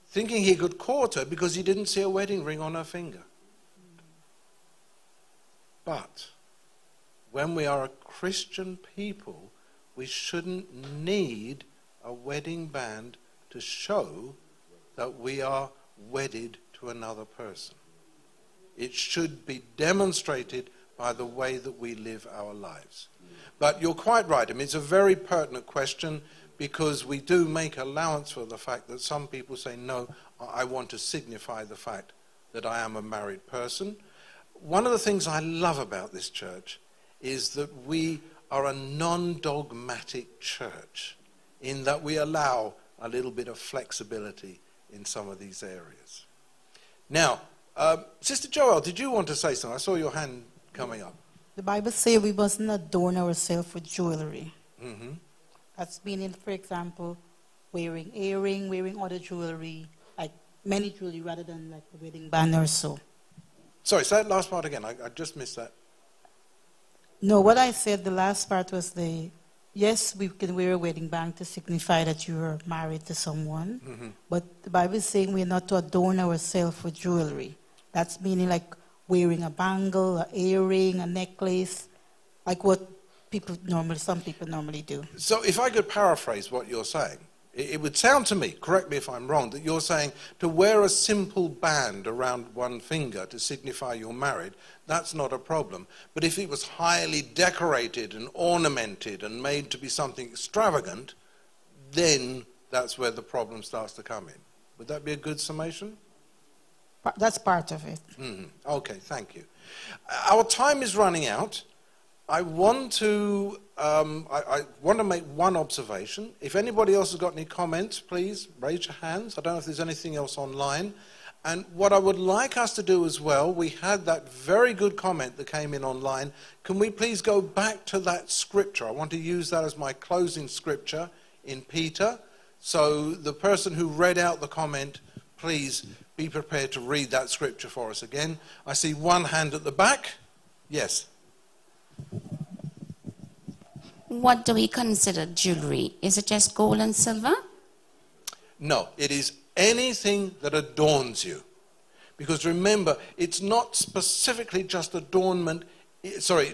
thinking he could court her because he didn't see a wedding ring on her finger. But when we are a Christian people, we shouldn't need a wedding band to show that we are wedded to another person. It should be demonstrated by the way that we live our lives. But you're quite right. I mean, it's a very pertinent question, because we do make allowance for the fact that some people say, no, I want to signify the fact that I am a married person. One of the things I love about this church is that we are a non-dogmatic church, in that we allow a little bit of flexibility in some of these areas. Now, Sister Joelle, did you want to say something? I saw your hand coming up. The Bible says we must not adorn ourselves with jewelry. Mm-hmm. That's meaning, for example, wearing earring, wearing other jewelry, like many jewelry, rather than like a wedding band or so. Sorry, say that last part again. I just missed that. No, what I said, the last part was yes, we can wear a wedding band to signify that you are married to someone, mm-hmm. but the Bible is saying we're not to adorn ourselves with jewelry. That's meaning like wearing a bangle, an earring, a necklace, like what some people normally do. So if I could paraphrase what you're saying, it would sound to me, correct me if I'm wrong, that you're saying to wear a simple band around one finger to signify you're married, that's not a problem. But if it was highly decorated and ornamented and made to be something extravagant, then that's where the problem starts to come in. Would that be a good summation? That's part of it. Mm-hmm. Okay, thank you. Our time is running out. I want to I want to make one observation. If anybody else has got any comments, please raise your hands. I don't know if there's anything else online. And what I would like us to do as well, we had that very good comment that came in online. Can we please go back to that scripture? I want to use that as my closing scripture in Peter. So the person who read out the comment, please be prepared to read that scripture for us again. I see one hand at the back. Yes. What do we consider jewelry? Is it just gold and silver? No, it is anything that adorns you. Because remember, it's not specifically just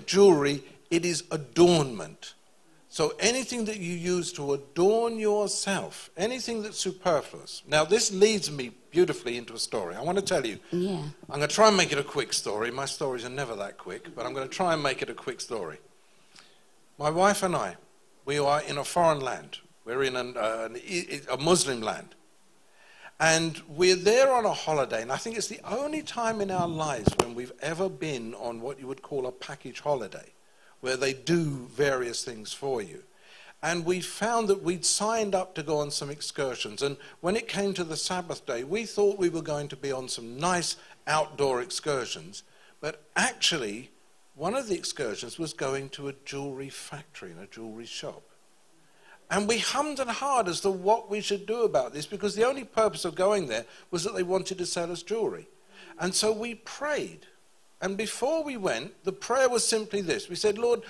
jewelry, it is adornment. So anything that you use to adorn yourself, anything that's superfluous. Now, this leads me beautifully into a story. I want to tell you. Yeah. I'm going to try and make it a quick story. My stories are never that quick, but I'm going to try and make it a quick story. My wife and I, we are in a foreign land. We're in a Muslim land. And we're there on a holiday, and I think it's the only time in our lives when we've ever been on what you would call a package holiday, where they do various things for you. And we found that we'd signed up to go on some excursions, and when it came to the Sabbath day, we thought we were going to be on some nice outdoor excursions, but actually one of the excursions was going to a jewelry factory and a jewelry shop. And we hummed and hawed as to what we should do about this, because the only purpose of going there was that they wanted to sell us jewelry. And so we prayed. And before we went, the prayer was simply this. We said, Lord,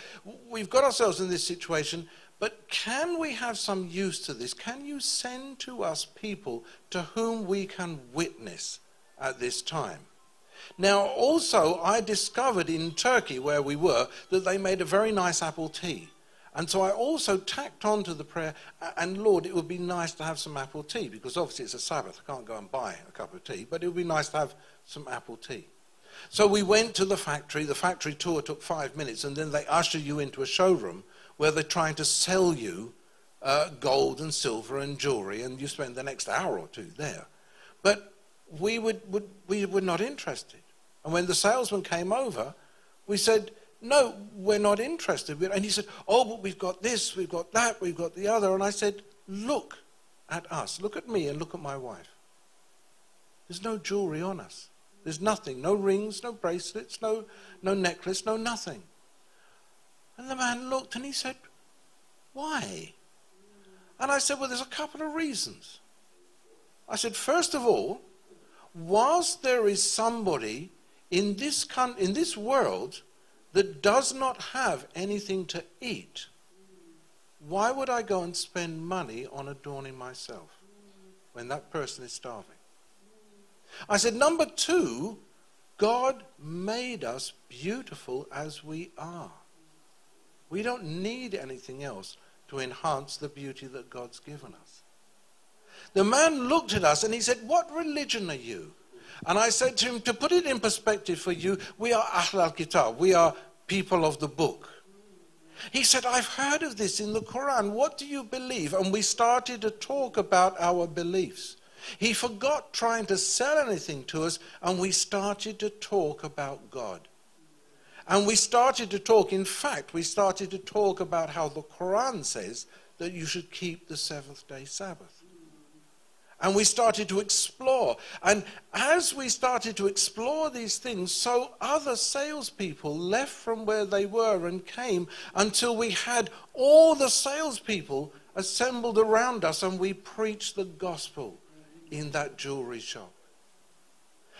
we've got ourselves in this situation, but can we have some use to this? Can you send to us people to whom we can witness at this time? Now, also, I discovered in Turkey, where we were, that they made a very nice apple tea. And so I also tacked on to the prayer, and Lord, it would be nice to have some apple tea, because obviously it's a Sabbath, I can't go and buy a cup of tea, but it would be nice to have some apple tea. So we went to the factory tour took 5 minutes, and then they usher you into a showroom where they're trying to sell you gold and silver and jewelry, and you spend the next hour or two there. But we were not interested. And when the salesman came over, we said, no, we're not interested. And he said, oh, but we've got this, we've got that, we've got the other. And I said, look at us. Look at me and look at my wife. There's no jewelry on us. There's nothing. No rings, no bracelets, no necklace, no nothing. And the man looked and he said, why? And I said, well, there's a couple of reasons. I said, first of all, whilst there is somebody in this world that does not have anything to eat, why would I go and spend money on adorning myself when that person is starving? I said, number two, God made us beautiful as we are. We don't need anything else to enhance the beauty that God's given us. The man looked at us and he said, what religion are you? And I said to him, to put it in perspective for you, we are Ahl al-Kitab, we are people of the book. He said, I've heard of this in the Quran, what do you believe? And we started to talk about our beliefs. He forgot trying to sell anything to us, and we started to talk about God. And we started to talk, in fact, we started to talk about how the Quran says that you should keep the seventh-day Sabbath. And we started to explore. And as we started to explore these things, so other salespeople left from where they were and came, until we had all the salespeople assembled around us, and we preached the gospel in that jewelry shop.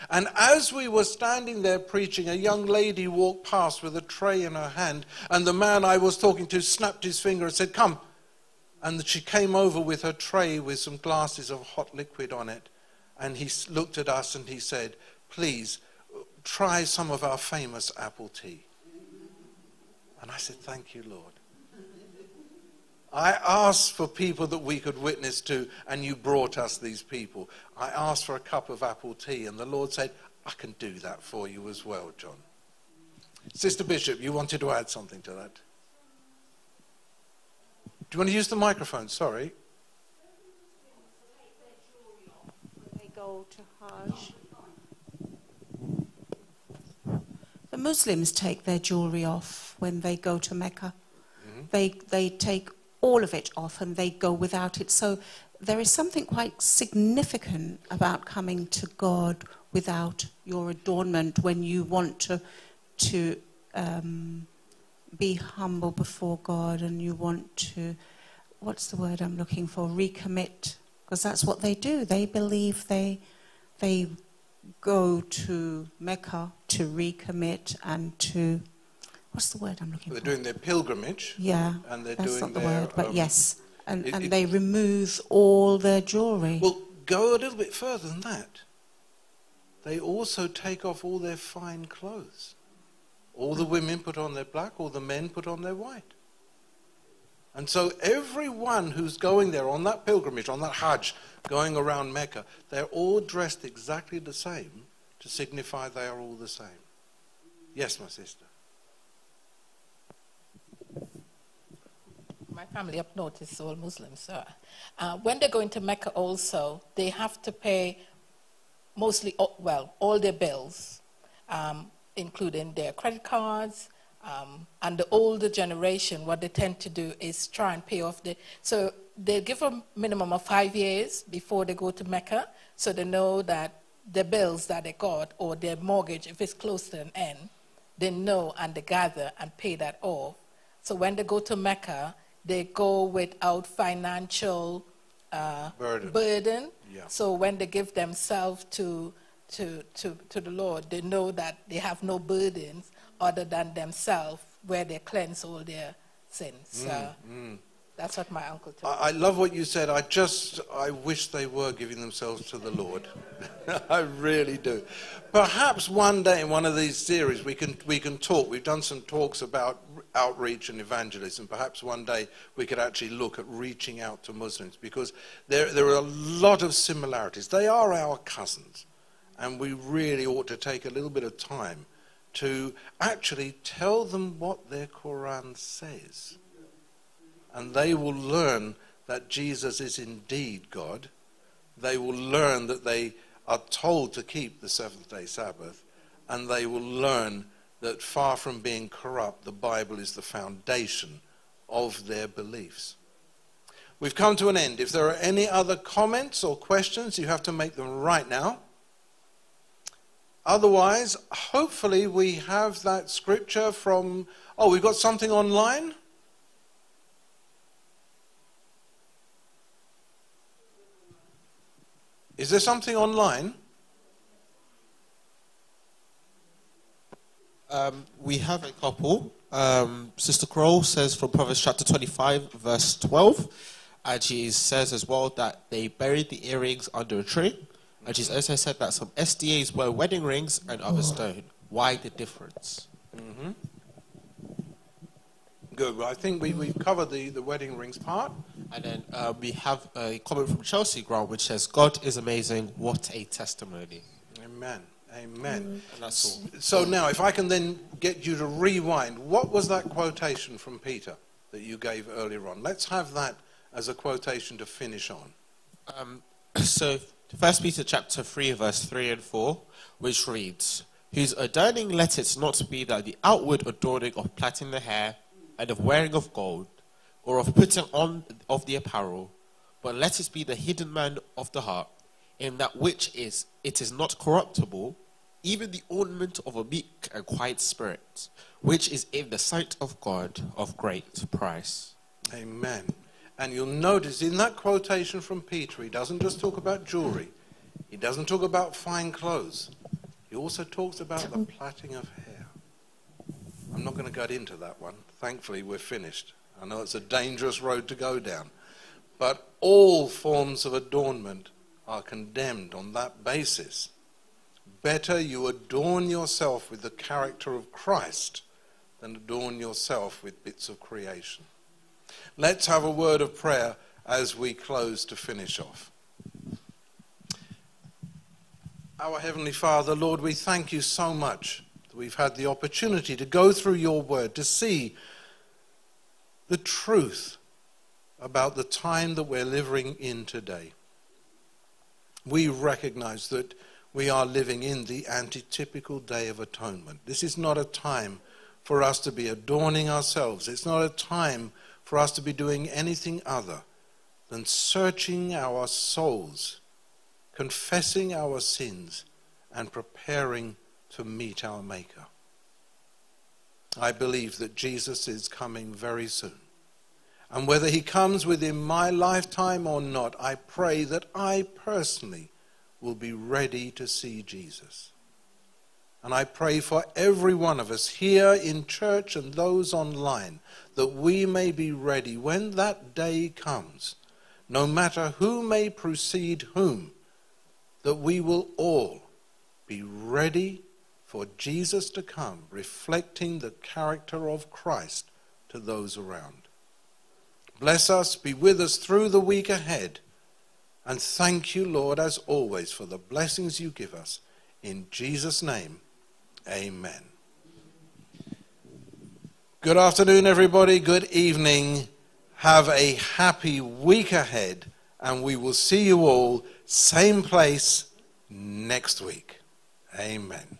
And as we were standing there preaching, a young lady walked past with a tray in her hand, and the man I was talking to snapped his finger and said, come. And that she came over with her tray with some glasses of hot liquid on it. And he looked at us and he said, please, try some of our famous apple tea. And I said, thank you, Lord. I asked for people that we could witness to, and you brought us these people. I asked for a cup of apple tea, and the Lord said, I can do that for you as well, John. Sister Bishop, you wanted to add something to that? Do you want to use the microphone? Sorry. The Muslims take their jewelry off when they go to Mecca. Mm-hmm. They take all of it off and they go without it. So there is something quite significant about coming to God without your adornment when you want to be humble before God, and you want to, what's the word I'm looking for, recommit, because that's what they do. They believe they go to Mecca to recommit and to, what's the word I'm looking for? They're doing their pilgrimage. Yeah, and they're that's doing not the their, word, but yes. And they remove all their jewelry. Well, go a little bit further than that. They also take off all their fine clothes. All the women put on their black, all the men put on their white. And so everyone who's going there on that pilgrimage, on that Hajj, going around Mecca, they're all dressed exactly the same to signify they are all the same. Yes, my sister. My family up north is all Muslim, so when they go into Mecca also, they have to pay mostly, well, all their bills, including their credit cards, and the older generation, what they tend to do is try and pay off the, so they give a minimum of 5 years before they go to Mecca, so they know that the bills that they got or their mortgage, if it's close to an end, they know and they gather and pay that off. So when they go to Mecca, they go without financial burden. Yeah. So when they give themselves to the Lord, they know that they have no burdens other than themselves, where they cleanse all their sins. That's what my uncle told me. I love what you said. I wish they were giving themselves to the Lord. I really do. Perhaps one day in one of these series we can talk. We've done some talks about outreach and evangelism. Perhaps one day we could actually look at reaching out to Muslims, because there are a lot of similarities. They are our cousins, and we really ought to take a little bit of time to actually tell them what their Quran says. And they will learn that Jesus is indeed God. They will learn that they are told to keep the seventh-day Sabbath. And they will learn that far from being corrupt, the Bible is the foundation of their beliefs. We've come to an end. If there are any other comments or questions, you have to make them right now. Otherwise, hopefully we have that scripture from... Oh, we've got something online? Is there something online? We have a couple. Sister Kroll says from Proverbs chapter 25, verse 12. And she says as well that they buried the earrings under a tree. And she's also said that some SDAs wear wedding rings and others don't. Why the difference? Mm-hmm. Good. Well, I think we've covered the wedding rings part. And then we have a comment from Chelsea Grant, which says, God is amazing. What a testimony. Amen. Amen. Mm-hmm. And that's all. So now, if I can then get you to rewind, what was that quotation from Peter that you gave earlier on? Let's have that as a quotation to finish on. So, First Peter chapter 3, verse 3 and 4, which reads, whose adorning let it not be that the outward adorning of plaiting the hair, and of wearing of gold, or of putting on of the apparel, but let it be the hidden man of the heart, in that which is it is not corruptible, even the ornament of a meek and quiet spirit, which is in the sight of God of great price. Amen. And you'll notice in that quotation from Peter, he doesn't just talk about jewelry, he doesn't talk about fine clothes, he also talks about the plaiting of hair. I'm not going to get into that one. Thankfully, we're finished. I know it's a dangerous road to go down. But all forms of adornment are condemned on that basis. Better you adorn yourself with the character of Christ than adorn yourself with bits of creation. Let's have a word of prayer as we close to finish off. Our Heavenly Father, Lord, we thank you so much. We've had the opportunity to go through your word, to see the truth about the time that we're living in today. We recognize that we are living in the antitypical Day of Atonement. This is not a time for us to be adorning ourselves. It's not a time for us to be doing anything other than searching our souls, confessing our sins, and preparing to meet our Maker. I believe that Jesus is coming very soon. And whether he comes within my lifetime or not, I pray that I personally will be ready to see Jesus. And I pray for every one of us here in church and those online, that we may be ready when that day comes, no matter who may precede whom, that we will all be ready for Jesus to come, reflecting the character of Christ to those around. Bless us, be with us through the week ahead. And thank you, Lord, as always, for the blessings you give us. In Jesus' name, amen. Good afternoon, everybody. Good evening. Have a happy week ahead, and we will see you all same place next week. Amen.